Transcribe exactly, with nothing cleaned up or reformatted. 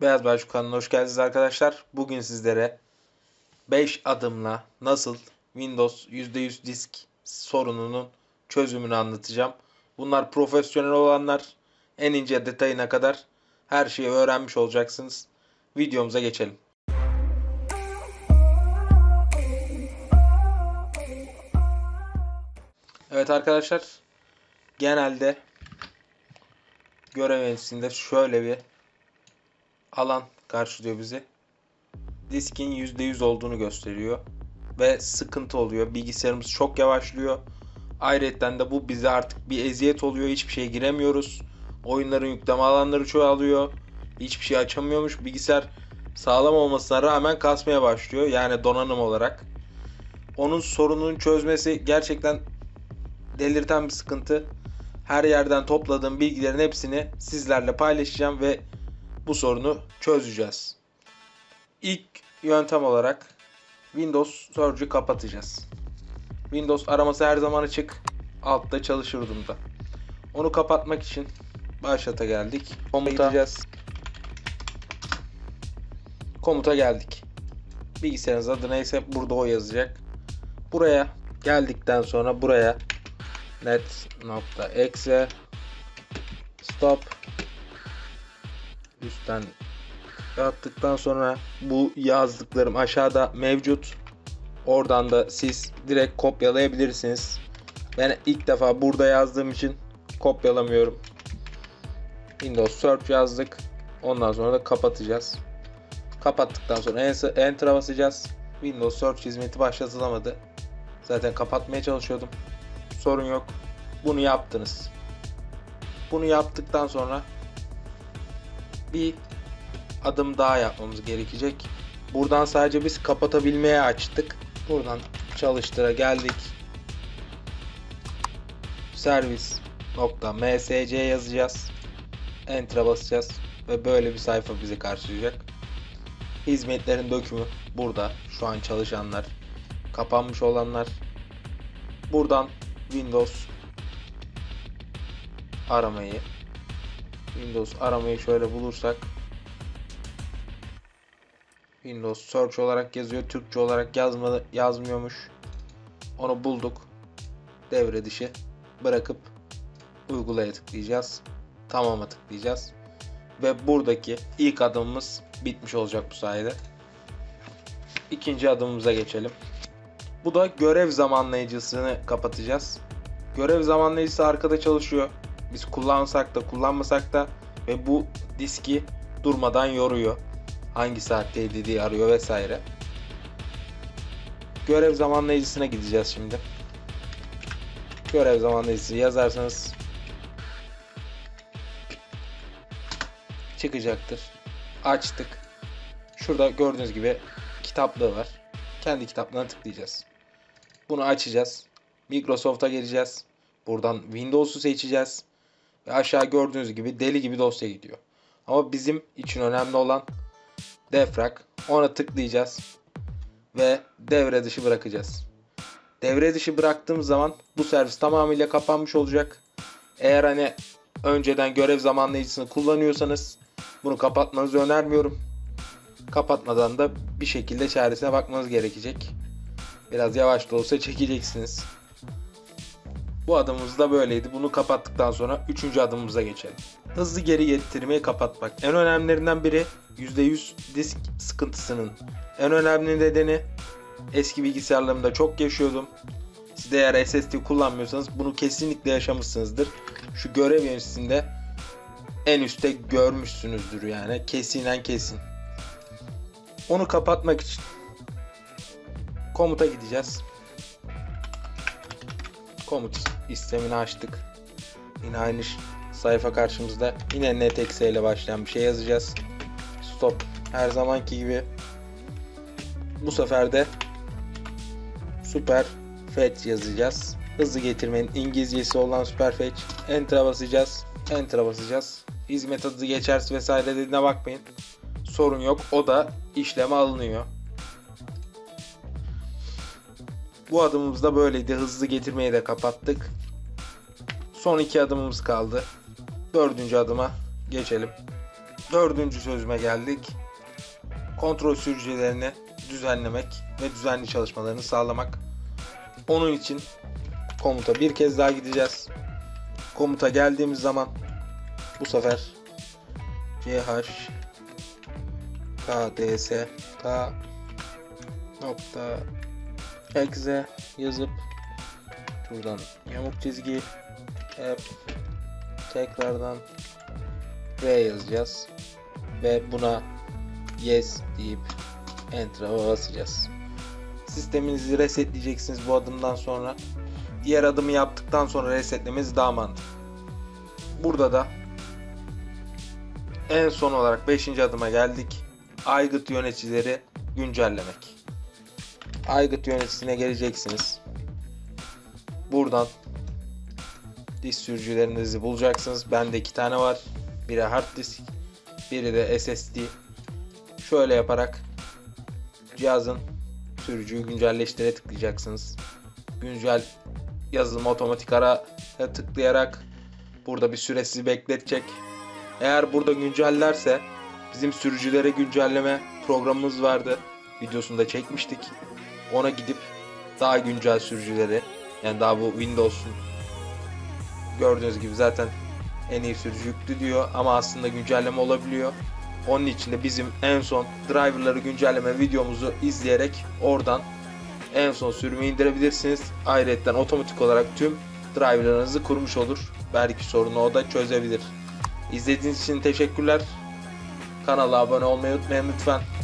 Beyaz Baycuk kanalına hoş geldiniz arkadaşlar. Bugün sizlere beş adımla nasıl Windows yüzde yüz disk sorununun çözümünü anlatacağım. Bunlar profesyonel olanlar, en ince detayına kadar her şeyi öğrenmiş olacaksınız. Videomuza geçelim. Evet arkadaşlar, genelde görev yöneticisinde şöyle bir alan karşılıyor bizi. Diskin yüzde yüz olduğunu gösteriyor ve sıkıntı oluyor. Bilgisayarımız çok yavaşlıyor. Ayrıca de bu bize artık bir eziyet oluyor. Hiçbir şeye giremiyoruz. Oyunların yükleme alanları çoğalıyor. Hiçbir şey açamıyormuş. Bilgisayar sağlam olmasına rağmen kasmaya başlıyor. Yani donanım olarak. Onun sorunun çözmesi gerçekten delirten bir sıkıntı. Her yerden topladığım bilgilerin hepsini sizlerle paylaşacağım ve bu sorunu çözeceğiz. İlk yöntem olarak Windows Search'ü kapatacağız. Windows araması her zaman açık. Altta çalışırdım da. Onu kapatmak için başlata geldik. Komuta gideceğiz. Komuta geldik. Bilgisayarınız adı neyse burada o yazacak. Buraya geldikten sonra buraya net.exe stop üstten attıktan sonra bu yazdıklarım aşağıda mevcut. Oradan da siz direkt kopyalayabilirsiniz. Ben ilk defa burada yazdığım için kopyalamıyorum. Windows Search yazdık. Ondan sonra da kapatacağız. Kapattıktan sonra Enter'a basacağız. Windows Search hizmeti başlatılamadı. Zaten kapatmaya çalışıyordum. Sorun yok. Bunu yaptınız. Bunu yaptıktan sonra bir adım daha yapmamız gerekecek. Buradan sadece biz kapatabilmeye açtık. Buradan çalıştıra geldik. services.msc yazacağız. Enter'a basacağız ve böyle bir sayfa bizi karşılayacak. Hizmetlerin dökümü burada. Şu an çalışanlar, kapanmış olanlar. Buradan Windows aramayı Windows aramayı şöyle bulursak Windows Search olarak yazıyor. Türkçe olarak yazma, yazmıyormuş. Onu bulduk. Devre dışı bırakıp uygulaya tıklayacağız. Tamama tıklayacağız. Ve buradaki ilk adımımız bitmiş olacak bu sayede. İkinci adımımıza geçelim. Bu da görev zamanlayıcısını kapatacağız. Görev zamanlayıcısı arkada çalışıyor. Biz kullansak da kullanmasak da ve bu diski durmadan yoruyor. Hangi saatteydi diye arıyor vesaire. Görev zamanlayıcısına gideceğiz şimdi. Görev zamanlayıcısı yazarsanız çıkacaktır. Açtık. Şurada gördüğünüz gibi kitaplığı var. Kendi kitaplığına tıklayacağız. Bunu açacağız. Microsoft'a geleceğiz. Buradan Windows'u seçeceğiz. Ve aşağı gördüğünüz gibi deli gibi dosya gidiyor. Ama bizim için önemli olan defrag. Ona tıklayacağız. Ve devre dışı bırakacağız. Devre dışı bıraktığımız zaman bu servis tamamıyla kapanmış olacak. Eğer hani önceden görev zamanlayıcısını kullanıyorsanız bunu kapatmanızı önermiyorum. Kapatmadan da bir şekilde çaresine bakmanız gerekecek. Biraz yavaş da olsa çekeceksiniz. Bu adımımız da böyleydi. Bunu kapattıktan sonra üçüncü adımımıza geçelim. Hızlı geri getirmeyi kapatmak. En önemlilerinden biri yüzde yüz disk sıkıntısının en önemli nedeni. Eski bilgisayarlarımda çok yaşıyordum. Siz de eğer S S D kullanmıyorsanız bunu kesinlikle yaşamışsınızdır. Şu görev yöneticisinde en üstte görmüşsünüzdür yani. Kesinen kesin. Onu kapatmak için komuta gideceğiz. Komut istemini açtık. Yine aynı sayfa karşımızda. Yine net.exe ile başlayan bir şey yazacağız. Stop. Her zamanki gibi. Bu sefer de superfetch yazacağız. Hızlı getirmenin İngilizcesi olan superfetch. Enter'a basacağız. Enter'a basacağız. Hizmet adı geçerse vesaire dediğine bakmayın. Sorun yok. O da işleme alınıyor. Bu adımımız da böyleydi. Hızlı getirmeyi de kapattık. Son iki adımımız kaldı. Dördüncü adıma geçelim. Dördüncü çözüme geldik. Kontrol sürücülerini düzenlemek ve düzenli çalışmalarını sağlamak. Onun için komuta bir kez daha gideceğiz. Komuta geldiğimiz zaman bu sefer c h k d s k nokta exe yazıp buradan yamuk çizgi app tekrardan v yazacağız ve buna yes deyip enter'a basacağız. Sisteminizi resetleyeceksiniz bu adımdan sonra. Diğer adımı yaptıktan sonra resetlemeniz daha mantıklı. Burada da en son olarak beşinci adıma geldik. Aygıt yöneticileri güncellemek. Aygıt yöneticisine geleceksiniz. Buradan disk sürücülerinizi bulacaksınız. Bende iki tane var. Biri hard disk, biri de S S D. Şöyle yaparak cihazın sürücüyü güncelleştire tıklayacaksınız. Güncel yazılım otomatik araya tıklayarak burada bir süresi bekletecek. Eğer burada güncellerse bizim sürücülere güncelleme programımız vardı. Videosunu da çekmiştik. Ona gidip daha güncel sürücüleri, yani daha bu Windows'un gördüğünüz gibi zaten en iyi sürücü yüklü diyor ama aslında güncelleme olabiliyor. Onun için de bizim en son driverları güncelleme videomuzu izleyerek oradan en son sürümü indirebilirsiniz. Ayrıca otomatik olarak tüm driverlarınızı kurmuş olur. Belki sorunu o da çözebilir. İzlediğiniz için teşekkürler. Kanala abone olmayı unutmayın lütfen.